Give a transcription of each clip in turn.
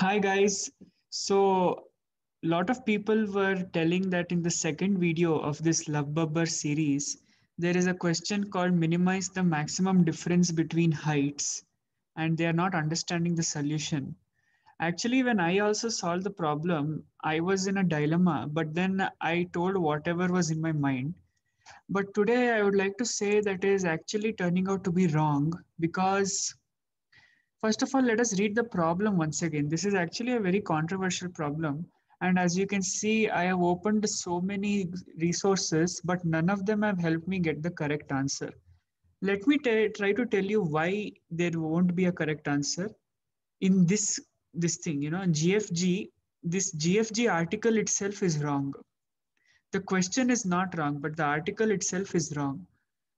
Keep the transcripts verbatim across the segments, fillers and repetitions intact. Hi guys. So a lot of people were telling that in the second video of this Love Babbar series, there is a question called minimize the maximum difference between heights, and they are not understanding the solution. Actually, when I also solved the problem, I was in a dilemma, but then I told whatever was in my mind. But today I would like to say that is actually turning out to be wrong, because first of all, let us read the problem once again. This is actually a very controversial problem. And as you can see, I have opened so many resources, but none of them have helped me get the correct answer. Let me try to tell you why there won't be a correct answer in this, this thing, you know, G F G, this G F G article itself is wrong. The question is not wrong, but the article itself is wrong.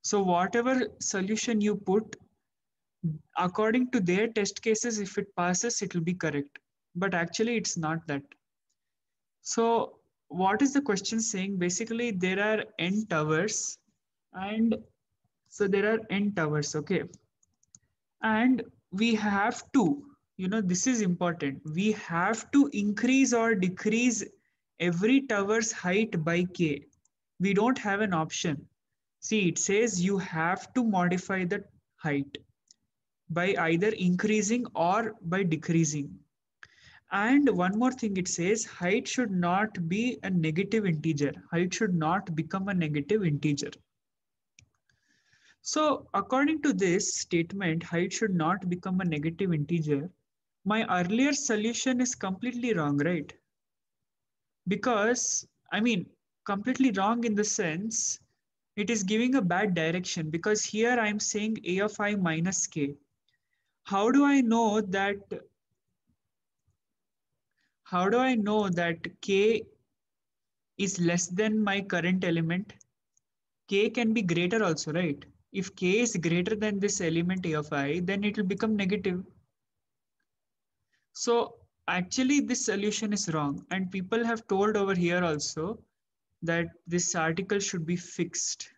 So whatever solution you put, according to their test cases, if it passes, it will be correct. But actually, it's not that. So what is the question saying? Basically, there are n towers. And so there are n towers, okay? And we have to, you know, this is important. We have to increase or decrease every tower's height by k. We don't have an option. See, it says you have to modify the height by either increasing or by decreasing. And one more thing, it says height should not be a negative integer. Height should not become a negative integer. So according to this statement, height should not become a negative integer. My earlier solution is completely wrong, right? Because, I mean, completely wrong in the sense, it is giving a bad direction, because here I'm saying a of I minus k. How do I know that, how do I know that k is less than my current element? K can be greater also, right? If k is greater than this element a of I, then it will become negative. So actually this solution is wrong. And people have told over here also that this article should be fixed.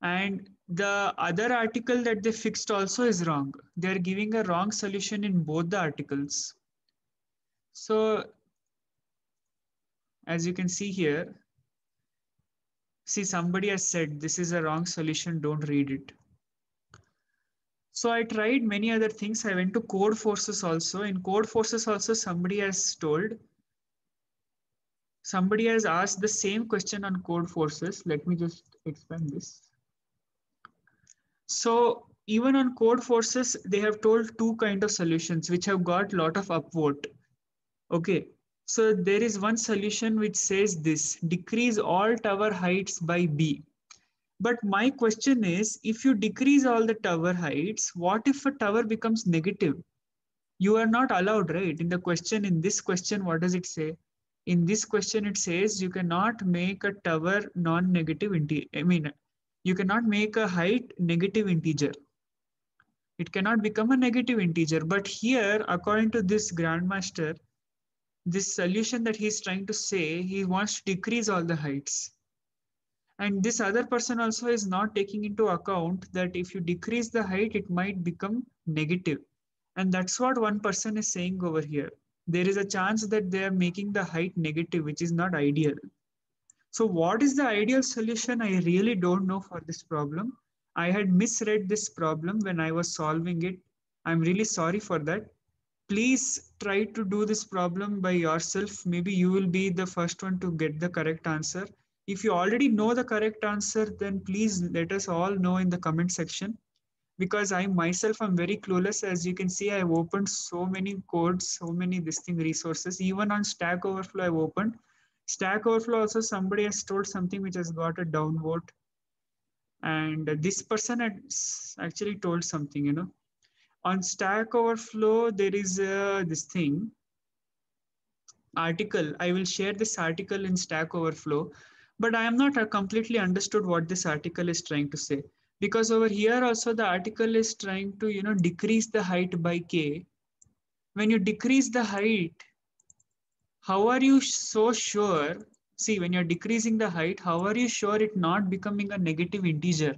And the other article that they fixed also is wrong. They're giving a wrong solution in both the articles. So as you can see here, see somebody has said this is a wrong solution, don't read it. So I tried many other things. I went to Codeforces also. In Codeforces also somebody has told, somebody has asked the same question on Codeforces. Let me just expand this. So even on Codeforces, they have told two kinds of solutions which have got a lot of upvote. Okay, so there is one solution which says this, decrease all tower heights by b. But my question is, if you decrease all the tower heights, what if a tower becomes negative? You are not allowed, right? In the question, in this question, what does it say? In this question, it says you cannot make a tower non-negative integer. I mean, you cannot make a height negative integer. It cannot become a negative integer. But here, according to this grandmaster, this solution that he's trying to say, he wants to decrease all the heights. And this other person also is not taking into account that if you decrease the height, it might become negative. And that's what one person is saying over here. There is a chance that they are making the height negative, which is not ideal. So what is the ideal solution? I really don't know for this problem. I had misread this problem when I was solving it. I'm really sorry for that. Please try to do this problem by yourself. Maybe you will be the first one to get the correct answer. If you already know the correct answer, then please let us all know in the comment section, because I myself am very clueless. As you can see, I've opened so many codes, so many this thing resources. Even on Stack Overflow, I've opened. Stack Overflow also, somebody has told something which has got a downvote. And this person has actually told something, you know. On Stack Overflow, there is uh, this thing, article. I will share this article in Stack Overflow. But I am not completely understood what this article is trying to say, because over here also the article is trying to, you know, decrease the height by k. When you decrease the height, how are you so sure? See, when you're decreasing the height, how are you sure it not becoming a negative integer?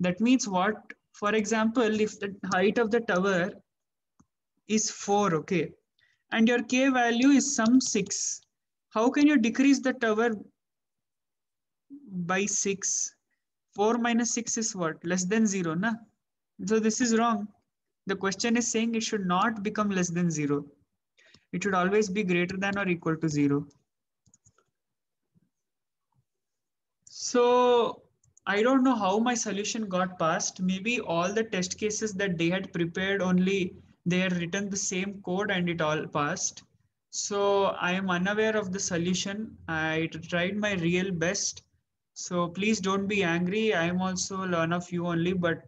That means what? For example, if the height of the tower is four, okay, and your K value is some six. How can you decrease the tower by six? four minus six is what? Less than zero, na? So this is wrong. The question is saying it should not become less than zero. It should always be greater than or equal to zero. So I don't know how my solution got passed. Maybe all the test cases that they had prepared, only they had written the same code and it all passed. So I am unaware of the solution. I tried my real best. So please don't be angry. I am also one of you only, but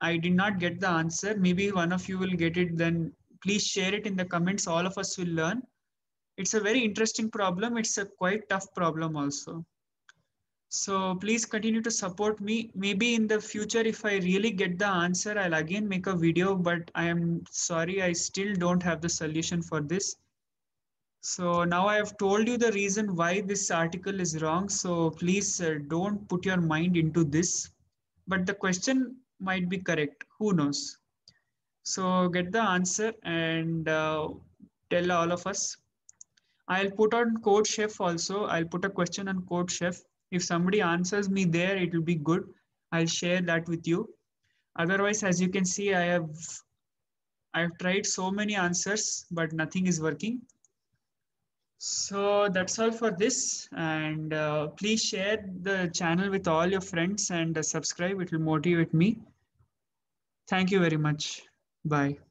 I did not get the answer. Maybe one of you will get it, then please share it in the comments. All of us will learn. It's a very interesting problem. It's a quite tough problem also. So please continue to support me. Maybe in the future, if I really get the answer, I'll again make a video, but I am sorry, I still don't have the solution for this. So now I have told you the reason why this article is wrong. So please uh, don't put your mind into this, but the question might be correct. Who knows? So get the answer and uh, tell all of us. I'll put on CodeChef also. I'll put a question on CodeChef. If somebody answers me there, it will be good. I'll share that with you. Otherwise, as you can see, I have, I have tried so many answers, but nothing is working. So that's all for this. And uh, please share the channel with all your friends and uh, subscribe. It will motivate me. Thank you very much. Bye.